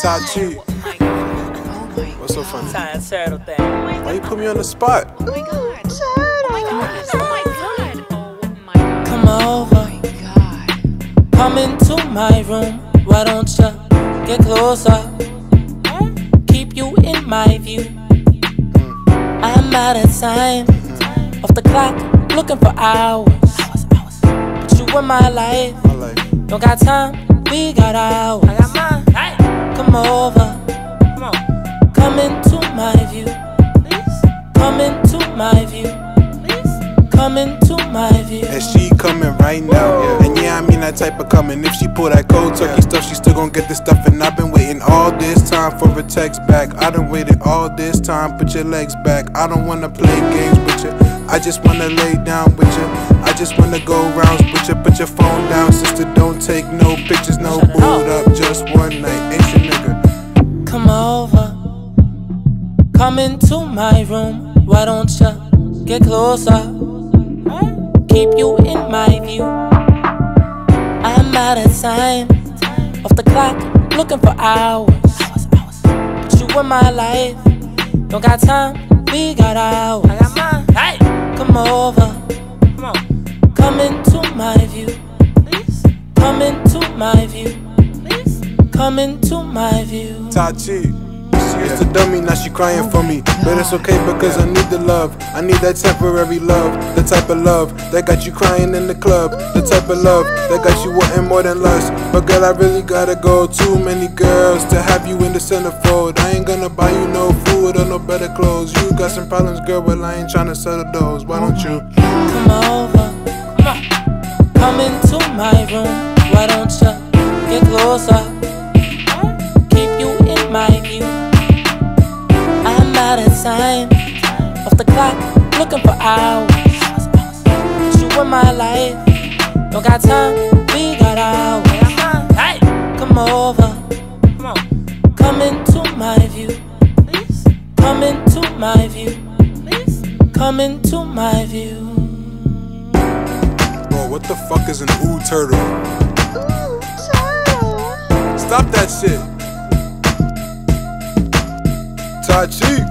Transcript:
Tai-Chi. What's so funny? Why you put me on the spot? Oh my God. Come over. Oh my God. Come into my room. Why don't you get closer? Keep you in my view. I'm out of time. Off the clock, looking for hours. But you in my life. Don't got time, we got hours. I got mine. Come over. Come into my view. Come into my view. Come into my view. And she coming right now. Yeah. And yeah, I mean that type of coming. If she pull that cold turkey stuff, she still gon' get this stuff. And I've been waiting all this time for a text back. I done waited all this time. Put your legs back. I don't wanna play games with you. I just wanna lay down with you. I just wanna go rounds with you. Put your phone down, sister. Don't take no pictures, no boot up. Just one night, ain't you, nigga? Come over. Come into my room, why don't you get closer? Keep you in my view. I'm out of time, off the clock, looking for hours. But you in my life, don't got time, we got hours. I got mine. Hey, come over, come into my view. Come into my view. Come into my view. Tai-Chi. She used to dummy, now she crying for me. But it's okay because I need the love. I need that temporary love. The type of love that got you crying in the club. The type of love that got you wanting more than lust. But girl, I really gotta go. Too many girls to have you in the centerfold. I ain't gonna buy you no food or no better clothes. You got some problems, girl, but I ain't tryna settle those. Why don't you come over? Come into my room. Why don't you get closer? Keep you in my view. Out of time, off the clock, looking for hours. But you in my life, don't got time, we got hours. Hey, come over, come into my view, come into my view, come into my view. Bro, what the fuck is an ooh turtle? Stop that shit. Tai-Chi.